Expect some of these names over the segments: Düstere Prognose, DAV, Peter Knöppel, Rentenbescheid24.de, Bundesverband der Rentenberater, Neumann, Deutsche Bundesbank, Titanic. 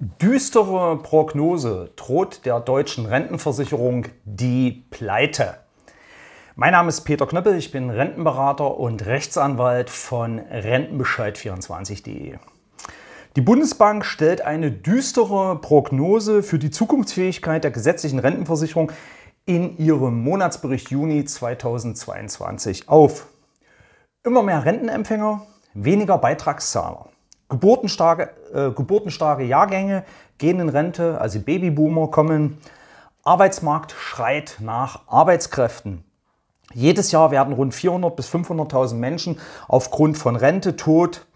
Düstere Prognose, droht der deutschen Rentenversicherung die Pleite. Mein Name ist Peter Knöppel, ich bin Rentenberater und Rechtsanwalt von Rentenbescheid24.de. Die Bundesbank stellt eine düstere Prognose für die Zukunftsfähigkeit der gesetzlichen Rentenversicherung in ihrem Monatsbericht Juni 2022 auf. Immer mehr Rentenempfänger, weniger Beitragszahler. Geburtenstarke Jahrgänge gehen in Rente, also Babyboomer kommen. Arbeitsmarkt schreit nach Arbeitskräften. Jedes Jahr werden rund 400 bis 500.000 Menschen aufgrund von Rente, Tod,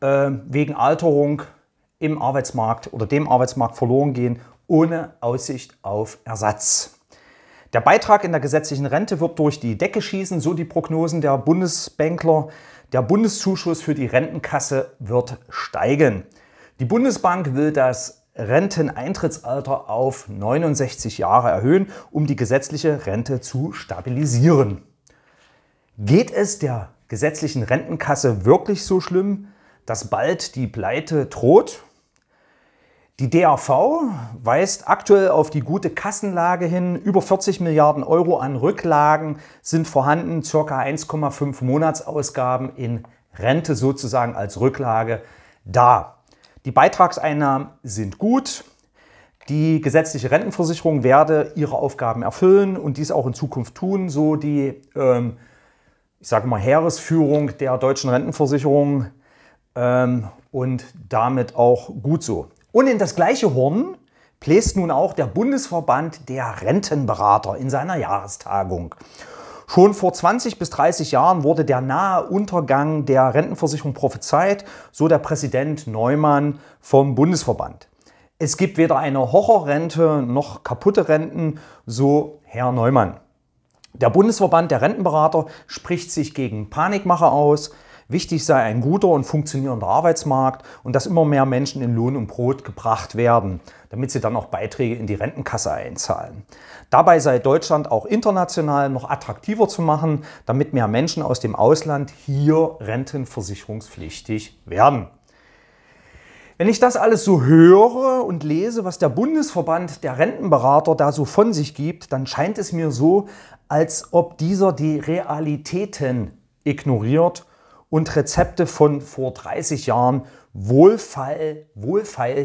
wegen Alterung im Arbeitsmarkt oder dem Arbeitsmarkt verloren gehen, ohne Aussicht auf Ersatz. Der Beitrag in der gesetzlichen Rente wird durch die Decke schießen, so die Prognosen der Bundesbankler. Der Bundeszuschuss für die Rentenkasse wird steigen. Die Bundesbank will das Renteneintrittsalter auf 69 Jahre erhöhen, um die gesetzliche Rente zu stabilisieren. Geht es der gesetzlichen Rentenkasse wirklich so schlimm, dass bald die Pleite droht? Die DAV weist aktuell auf die gute Kassenlage hin. Über 40 Milliarden Euro an Rücklagen sind vorhanden, ca. 1,5 Monatsausgaben in Rente sozusagen als Rücklage da. Die Beitragseinnahmen sind gut. Die gesetzliche Rentenversicherung werde ihre Aufgaben erfüllen und dies auch in Zukunft tun, so die Heeresführung der deutschen Rentenversicherung und damit auch gut so. Und in das gleiche Horn bläst nun auch der Bundesverband der Rentenberater in seiner Jahrestagung. Schon vor 20 bis 30 Jahren wurde der nahe Untergang der Rentenversicherung prophezeit, so der Präsident Neumann vom Bundesverband. Es gibt weder eine Horrorrente noch kaputte Renten, so Herr Neumann. Der Bundesverband der Rentenberater spricht sich gegen Panikmache aus. Wichtig sei ein guter und funktionierender Arbeitsmarkt und dass immer mehr Menschen in Lohn und Brot gebracht werden, damit sie dann auch Beiträge in die Rentenkasse einzahlen. Dabei sei Deutschland auch international noch attraktiver zu machen, damit mehr Menschen aus dem Ausland hier rentenversicherungspflichtig werden. Wenn ich das alles so höre und lese, was der Bundesverband der Rentenberater da so von sich gibt, dann scheint es mir so, als ob dieser die Realitäten ignoriert und Rezepte von vor 30 Jahren wohlfeil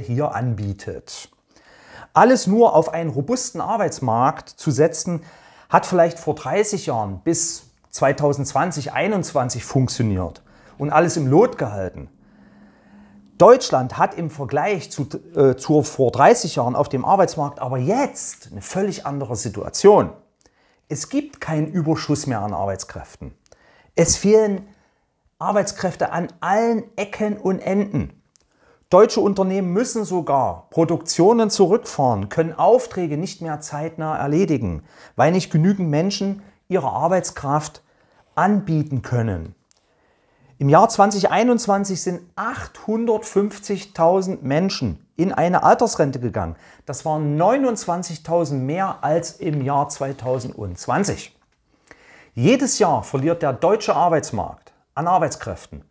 hier anbietet. Alles nur auf einen robusten Arbeitsmarkt zu setzen, hat vielleicht vor 30 Jahren bis 2020, 2021 funktioniert und alles im Lot gehalten. Deutschland hat im Vergleich zu vor 30 Jahren auf dem Arbeitsmarkt aber jetzt eine völlig andere Situation. Es gibt keinen Überschuss mehr an Arbeitskräften. Es fehlen Arbeitskräfte an allen Ecken und Enden. Deutsche Unternehmen müssen sogar Produktionen zurückfahren, können Aufträge nicht mehr zeitnah erledigen, weil nicht genügend Menschen ihre Arbeitskraft anbieten können. Im Jahr 2021 sind 850.000 Menschen in eine Altersrente gegangen. Das waren 29.000 mehr als im Jahr 2020. Jedes Jahr verliert der deutsche Arbeitsmarkt an Arbeitskräften,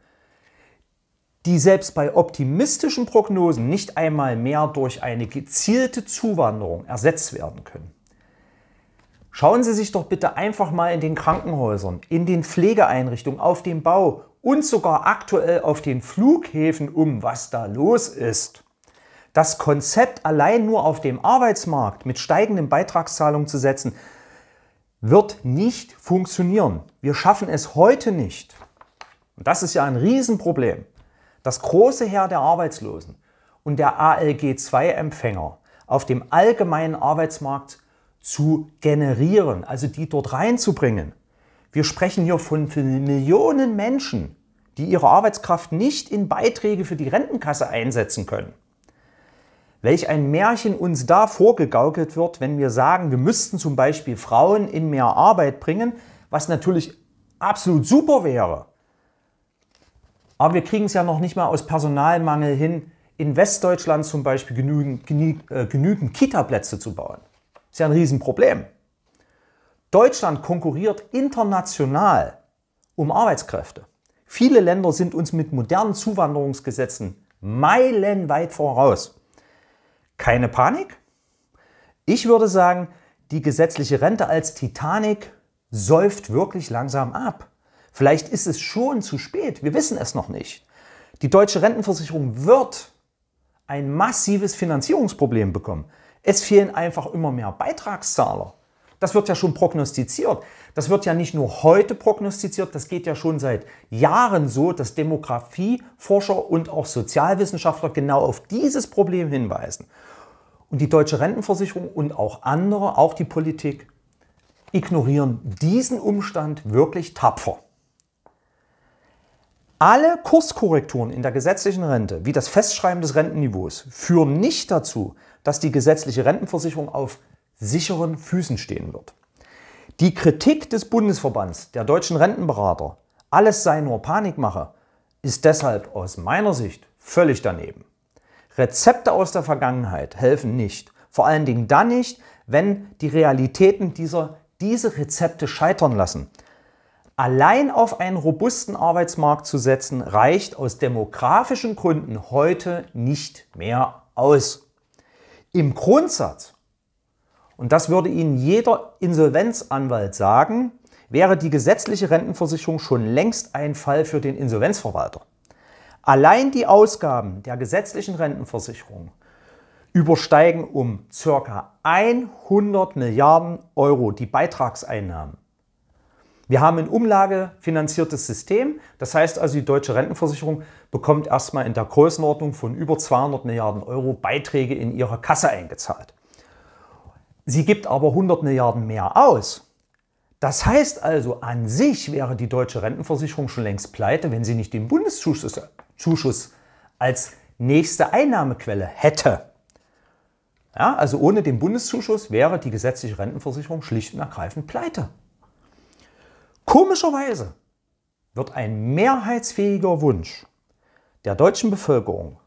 die selbst bei optimistischen Prognosen nicht einmal mehr durch eine gezielte Zuwanderung ersetzt werden können. Schauen Sie sich doch bitte einfach mal in den Krankenhäusern, in den Pflegeeinrichtungen, auf dem Bau und sogar aktuell auf den Flughäfen um, was da los ist. Das Konzept, allein nur auf dem Arbeitsmarkt mit steigenden Beitragszahlungen zu setzen, wird nicht funktionieren. Wir schaffen es heute nicht. Und das ist ja ein Riesenproblem. Das große Heer der Arbeitslosen und der ALG-2-Empfänger auf dem allgemeinen Arbeitsmarkt zu generieren, also die dort reinzubringen. Wir sprechen hier von Millionen Menschen, die ihre Arbeitskraft nicht in Beiträge für die Rentenkasse einsetzen können. Welch ein Märchen uns da vorgegaukelt wird, wenn wir sagen, wir müssten zum Beispiel Frauen in mehr Arbeit bringen, was natürlich absolut super wäre. Aber wir kriegen es ja noch nicht mal aus Personalmangel hin, in Westdeutschland zum Beispiel genügend Kita-Plätze zu bauen. Ist ja ein Riesenproblem. Deutschland konkurriert international um Arbeitskräfte. Viele Länder sind uns mit modernen Zuwanderungsgesetzen meilenweit voraus. Keine Panik. Ich würde sagen, die gesetzliche Rente als Titanic säuft wirklich langsam ab. Vielleicht ist es schon zu spät, wir wissen es noch nicht. Die deutsche Rentenversicherung wird ein massives Finanzierungsproblem bekommen. Es fehlen einfach immer mehr Beitragszahler. Das wird ja schon prognostiziert. Das wird ja nicht nur heute prognostiziert, das geht ja schon seit Jahren so, dass Demografieforscher und auch Sozialwissenschaftler genau auf dieses Problem hinweisen. Und die deutsche Rentenversicherung und auch andere, auch die Politik, ignorieren diesen Umstand wirklich tapfer. Alle Kurskorrekturen in der gesetzlichen Rente, wie das Festschreiben des Rentenniveaus, führen nicht dazu, dass die gesetzliche Rentenversicherung auf sicheren Füßen stehen wird. Die Kritik des Bundesverbands der Deutschen Rentenberater, alles sei nur Panikmache, ist deshalb aus meiner Sicht völlig daneben. Rezepte aus der Vergangenheit helfen nicht, vor allen Dingen dann nicht, wenn die Realitäten diese Rezepte scheitern lassen. Allein auf einen robusten Arbeitsmarkt zu setzen, reicht aus demografischen Gründen heute nicht mehr aus. Im Grundsatz, und das würde Ihnen jeder Insolvenzanwalt sagen, wäre die gesetzliche Rentenversicherung schon längst ein Fall für den Insolvenzverwalter. Allein die Ausgaben der gesetzlichen Rentenversicherung übersteigen um ca. 100 Milliarden Euro die Beitragseinnahmen. Wir haben ein umlagefinanziertes System, das heißt also, die deutsche Rentenversicherung bekommt erstmal in der Größenordnung von über 200 Milliarden Euro Beiträge in ihre Kasse eingezahlt. Sie gibt aber 100 Milliarden mehr aus. Das heißt also, an sich wäre die deutsche Rentenversicherung schon längst pleite, wenn sie nicht den Bundeszuschuss als nächste Einnahmequelle hätte. Ja, also ohne den Bundeszuschuss wäre die gesetzliche Rentenversicherung schlicht und ergreifend pleite. Komischerweise wird ein mehrheitsfähiger Wunsch der deutschen Bevölkerung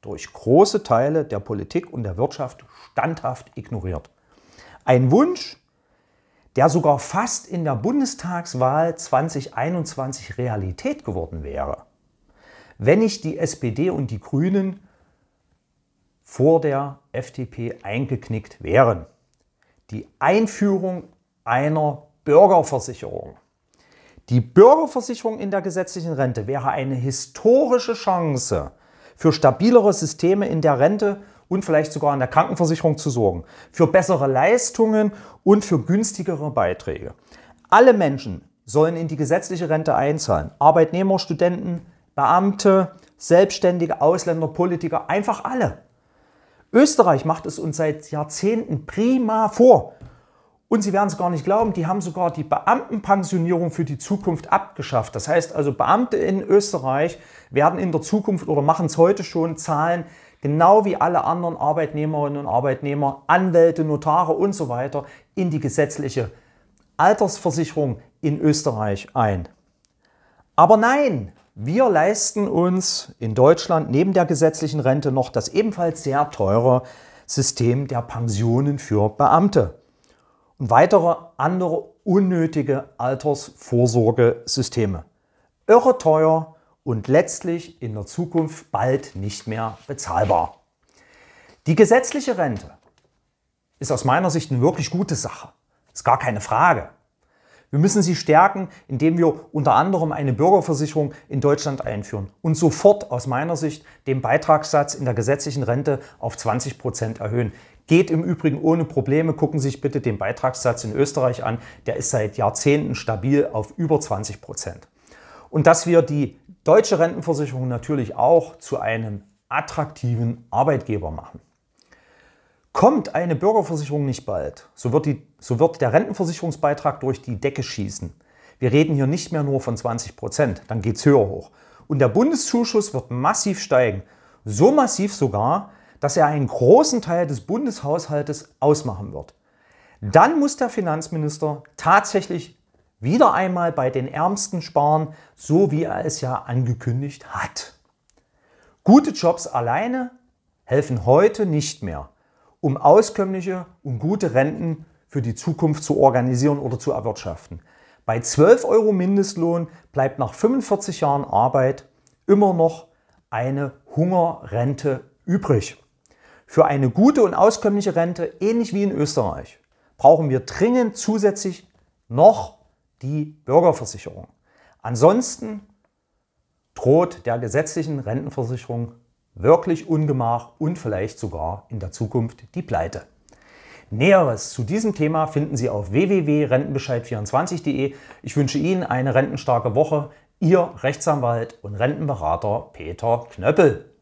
durch große Teile der Politik und der Wirtschaft standhaft ignoriert. Ein Wunsch, der sogar fast in der Bundestagswahl 2021 Realität geworden wäre, wenn nicht die SPD und die Grünen vor der FDP eingeknickt wären. Die Einführung einer Bürgerversicherung. Die Bürgerversicherung in der gesetzlichen Rente wäre eine historische Chance, für stabilere Systeme in der Rente und vielleicht sogar in der Krankenversicherung zu sorgen, für bessere Leistungen und für günstigere Beiträge. Alle Menschen sollen in die gesetzliche Rente einzahlen. Arbeitnehmer, Studenten, Beamte, Selbstständige, Ausländer, Politiker, einfach alle. Österreich macht es uns seit Jahrzehnten prima vor. Und Sie werden es gar nicht glauben, die haben sogar die Beamtenpensionierung für die Zukunft abgeschafft. Das heißt also, Beamte in Österreich werden in der Zukunft oder machen es heute schon, zahlen genau wie alle anderen Arbeitnehmerinnen und Arbeitnehmer, Anwälte, Notare und so weiter in die gesetzliche Altersversicherung in Österreich ein. Aber nein, wir leisten uns in Deutschland neben der gesetzlichen Rente noch das ebenfalls sehr teure System der Pensionen für Beamte und weitere andere unnötige Altersvorsorgesysteme. Irre teuer und letztlich in der Zukunft bald nicht mehr bezahlbar. Die gesetzliche Rente ist aus meiner Sicht eine wirklich gute Sache. Ist gar keine Frage. Wir müssen sie stärken, indem wir unter anderem eine Bürgerversicherung in Deutschland einführen und sofort aus meiner Sicht den Beitragssatz in der gesetzlichen Rente auf 20% erhöhen. Geht im Übrigen ohne Probleme. Gucken Sie sich bitte den Beitragssatz in Österreich an. Der ist seit Jahrzehnten stabil auf über 20%. Und dass wir die deutsche Rentenversicherung natürlich auch zu einem attraktiven Arbeitgeber machen. Kommt eine Bürgerversicherung nicht bald, so wird der Rentenversicherungsbeitrag durch die Decke schießen. Wir reden hier nicht mehr nur von 20%, dann geht es höher hoch. Und der Bundeszuschuss wird massiv steigen. So massiv sogar, dass er einen großen Teil des Bundeshaushaltes ausmachen wird. Dann muss der Finanzminister tatsächlich wieder einmal bei den Ärmsten sparen, so wie er es ja angekündigt hat. Gute Jobs alleine helfen heute nicht mehr, um auskömmliche und gute Renten für die Zukunft zu organisieren oder zu erwirtschaften. Bei 12 Euro Mindestlohn bleibt nach 45 Jahren Arbeit immer noch eine Hungerrente übrig. Für eine gute und auskömmliche Rente, ähnlich wie in Österreich, brauchen wir dringend zusätzlich noch die Bürgerversicherung. Ansonsten droht der gesetzlichen Rentenversicherung wirklich Ungemach und vielleicht sogar in der Zukunft die Pleite. Näheres zu diesem Thema finden Sie auf www.rentenbescheid24.de. Ich wünsche Ihnen eine rentenstarke Woche. Ihr Rechtsanwalt und Rentenberater Peter Knöppel.